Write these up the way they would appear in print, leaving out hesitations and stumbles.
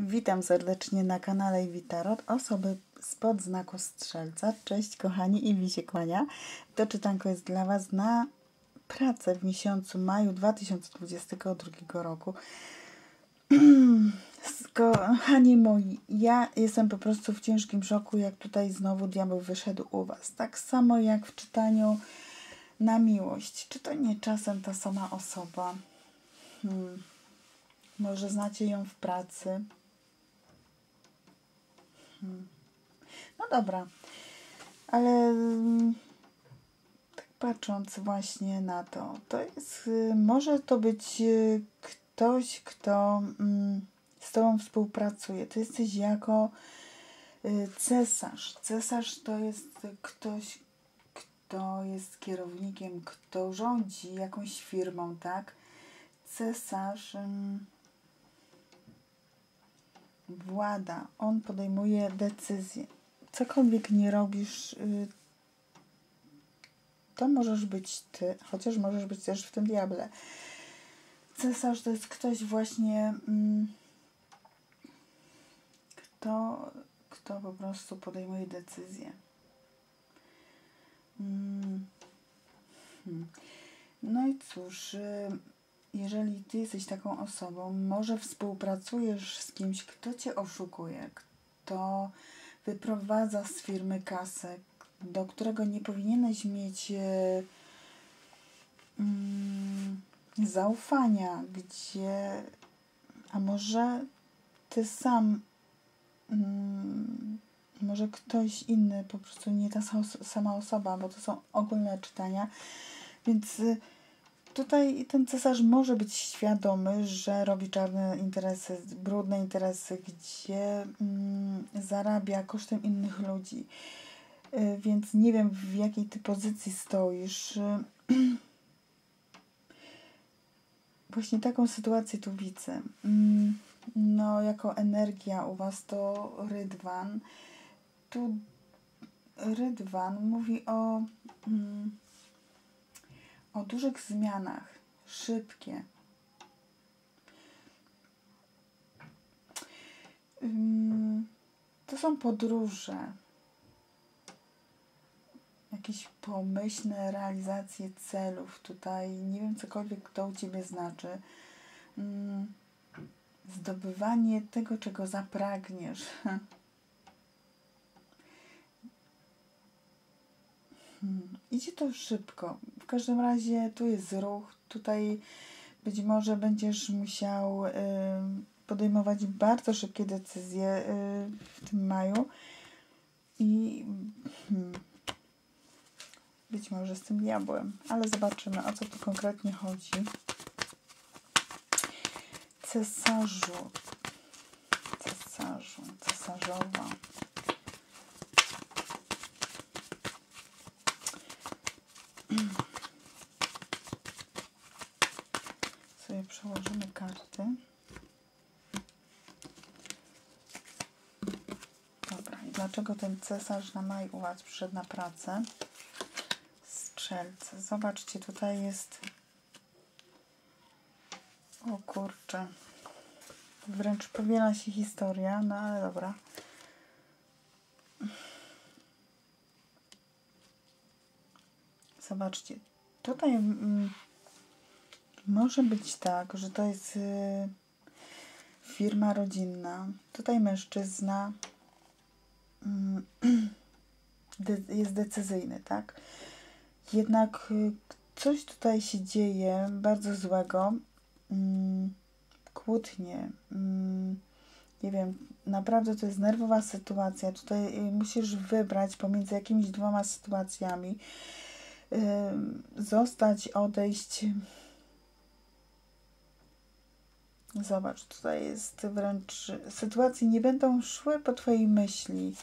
Witam serdecznie na kanale IWI Tarot, osoby spod znaku strzelca. Cześć kochani, IWI się kłania. To czytanko jest dla Was na pracę w miesiącu maju 2022 roku. Kochani moi, ja jestem po prostu w ciężkim szoku, jak tutaj znowu diabeł wyszedł u Was. Tak samo jak w czytaniu na miłość. Czy to nie czasem ta sama osoba? Może znacie ją w pracy? No dobra, ale tak patrząc właśnie na to, to jest, może to być ktoś, kto z Tobą współpracuje. Ty jesteś jako cesarz. Cesarz to jest ktoś, kto jest kierownikiem, kto rządzi jakąś firmą, tak? Cesarz włada, on podejmuje decyzje. Cokolwiek nie robisz, to możesz być ty, chociaż możesz być też w tym diable. Cesarz to jest ktoś właśnie, kto po prostu podejmuje decyzje. No i cóż, jeżeli Ty jesteś taką osobą, może współpracujesz z kimś, kto Cię oszukuje, kto wyprowadza z firmy kasę, do którego nie powinieneś mieć zaufania, gdzie... A może Ty sam... może ktoś inny, po prostu nie ta sama osoba, bo to są ogólne czytania, więc... Tutaj ten cesarz może być świadomy, że robi czarne interesy, brudne interesy, gdzie zarabia kosztem innych ludzi. Więc nie wiem, w jakiej Ty pozycji stoisz. Właśnie taką sytuację tu widzę. No, jako energia u Was to rydwan. Tu rydwan mówi o... o dużych zmianach, szybkie. To są podróże, jakieś pomyślne realizacje celów tutaj, nie wiem, cokolwiek to u Ciebie znaczy. Zdobywanie tego, czego zapragniesz. Idzie to szybko. W każdym razie tu jest ruch. Tutaj być może będziesz musiał podejmować bardzo szybkie decyzje w tym maju. I być może z tym diabłem. Ale zobaczymy, o co tu konkretnie chodzi. Cesarzu. Cesarzu. Cesarzowa. Przełożymy karty. Dobra, i dlaczego ten cesarz na maj u Was przyszedł na pracę? Strzelce. Zobaczcie, tutaj jest... O kurczę. Wręcz powiela się historia, no ale dobra. Zobaczcie. Tutaj... może być tak, że to jest firma rodzinna. Tutaj mężczyzna jest decyzyjny, tak? Jednak coś tutaj się dzieje bardzo złego. Kłótnie. Nie wiem, naprawdę to jest nerwowa sytuacja. Tutaj musisz wybrać pomiędzy jakimiś dwoma sytuacjami. Zostać, odejść... Zobacz, tutaj jest wręcz... Sytuacje nie będą szły po Twojej myśli.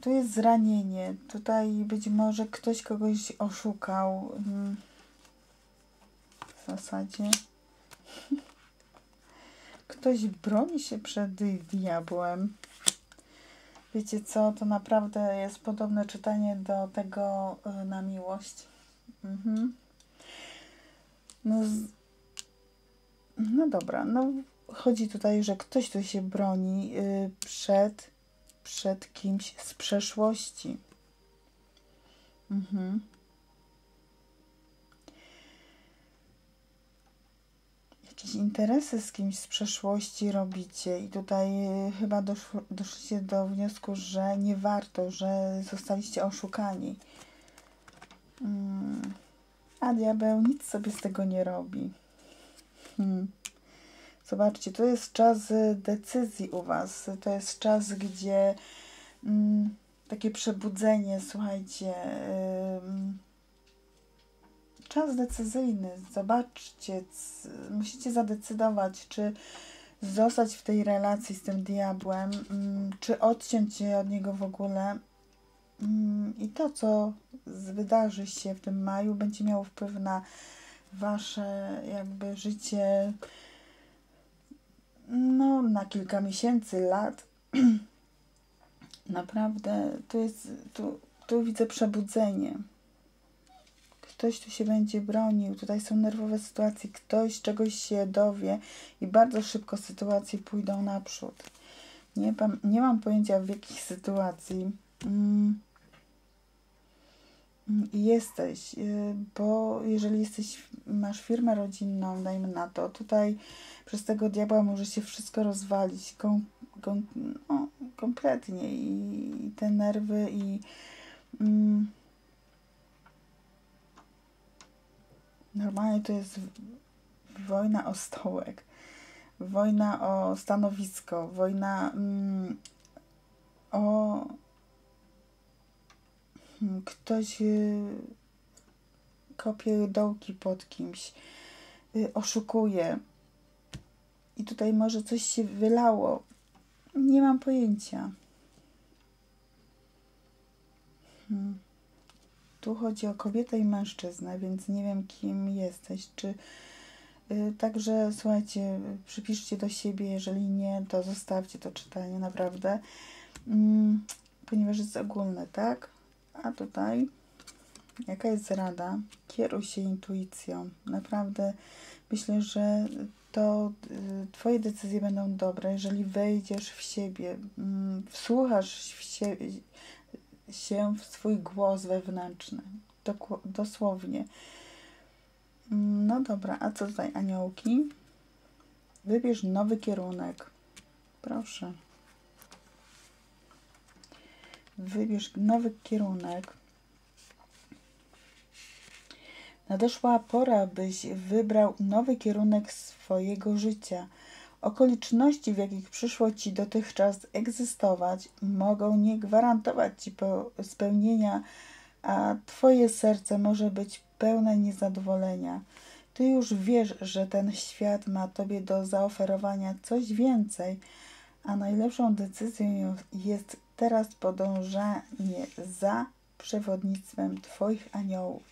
Tu jest zranienie. Tutaj być może ktoś kogoś oszukał. W zasadzie... Ktoś broni się przed diabłem. Wiecie co? To naprawdę jest podobne czytanie do tego na miłość. No dobra, no chodzi tutaj, że ktoś tu się broni przed kimś z przeszłości. Jakieś interesy z kimś z przeszłości robicie i tutaj chyba doszliście do wniosku, że nie warto, że zostaliście oszukani. A diabeł nic sobie z tego nie robi. Zobaczcie, to jest czas decyzji u was. To jest czas, gdzie takie przebudzenie, słuchajcie, czas decyzyjny. Zobaczcie, musicie zadecydować, czy zostać w tej relacji z tym diabłem, czy odciąć się od niego w ogóle. I to, co wydarzy się w tym maju, będzie miało wpływ na wasze jakby życie, no, na kilka miesięcy, lat. Naprawdę, tu widzę przebudzenie. Ktoś tu się będzie bronił, tutaj są nerwowe sytuacje, ktoś czegoś się dowie i bardzo szybko sytuacje pójdą naprzód. Nie mam pojęcia, w jakich sytuacji jesteś, bo jeżeli masz firmę rodzinną, dajmy na to, tutaj przez tego diabła może się wszystko rozwalić kompletnie i te nerwy i normalnie to jest wojna o stołek, wojna o stanowisko, wojna o... Ktoś kopie dołki pod kimś, oszukuje i tutaj może coś się wylało. Nie mam pojęcia. Tu chodzi o kobietę i mężczyznę, więc nie wiem, kim jesteś. Czy także, słuchajcie, przypiszcie do siebie, jeżeli nie, to zostawcie to czytanie, naprawdę. Ponieważ jest ogólne, tak? A tutaj, jaka jest rada? Kieruj się intuicją. Naprawdę myślę, że to twoje decyzje będą dobre, jeżeli wejdziesz w siebie, wsłuchasz się w swój głos wewnętrzny. Dosłownie. No dobra, a co tutaj, aniołki? Wybierz nowy kierunek. Proszę. Wybierz nowy kierunek. Nadeszła pora, byś wybrał nowy kierunek swojego życia. Okoliczności, w jakich przyszło ci dotychczas egzystować, mogą nie gwarantować ci spełnienia, a twoje serce może być pełne niezadowolenia. Ty już wiesz, że ten świat ma tobie do zaoferowania coś więcej, a najlepszą decyzją jest teraz podążanie za przewodnictwem twoich aniołów.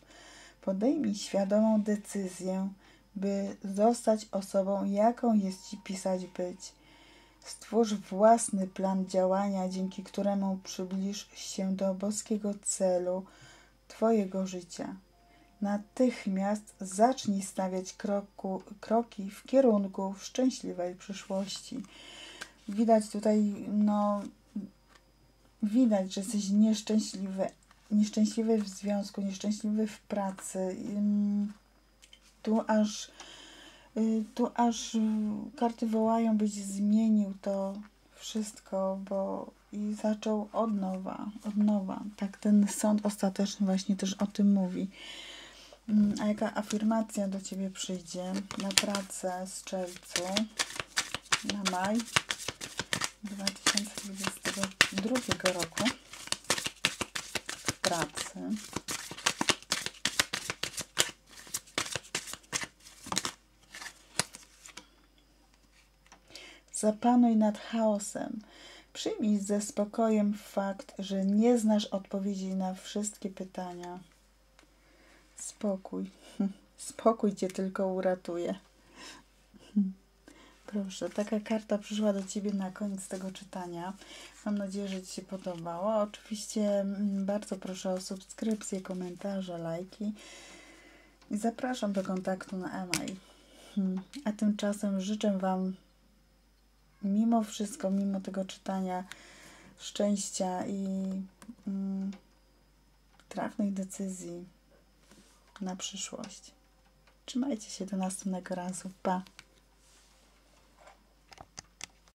Podejmij świadomą decyzję, by zostać osobą, jaką jest ci pisać być. Stwórz własny plan działania, dzięki któremu przybliż się do boskiego celu twojego życia. Natychmiast zacznij stawiać kroki w kierunku szczęśliwej przyszłości. Widać tutaj, no... Widać, że jesteś nieszczęśliwy. Nieszczęśliwy w związku, nieszczęśliwy w pracy. Tu aż karty wołają, byś zmienił to wszystko, bo i zaczął od nowa. Tak, ten sąd ostateczny właśnie też o tym mówi. A jaka afirmacja do ciebie przyjdzie na pracę z Strzelcu na maj 2022 roku w pracy? Zapanuj nad chaosem. Przyjmij ze spokojem fakt, że nie znasz odpowiedzi na wszystkie pytania. Spokój. Spokój cię tylko uratuje. Proszę, taka karta przyszła do ciebie na koniec tego czytania. Mam nadzieję, że ci się podobało. Oczywiście bardzo proszę o subskrypcję, komentarze, lajki. I zapraszam do kontaktu na e-mail. A tymczasem życzę wam mimo wszystko, mimo tego czytania, szczęścia i trafnych decyzji na przyszłość. Trzymajcie się do następnego razu. Pa!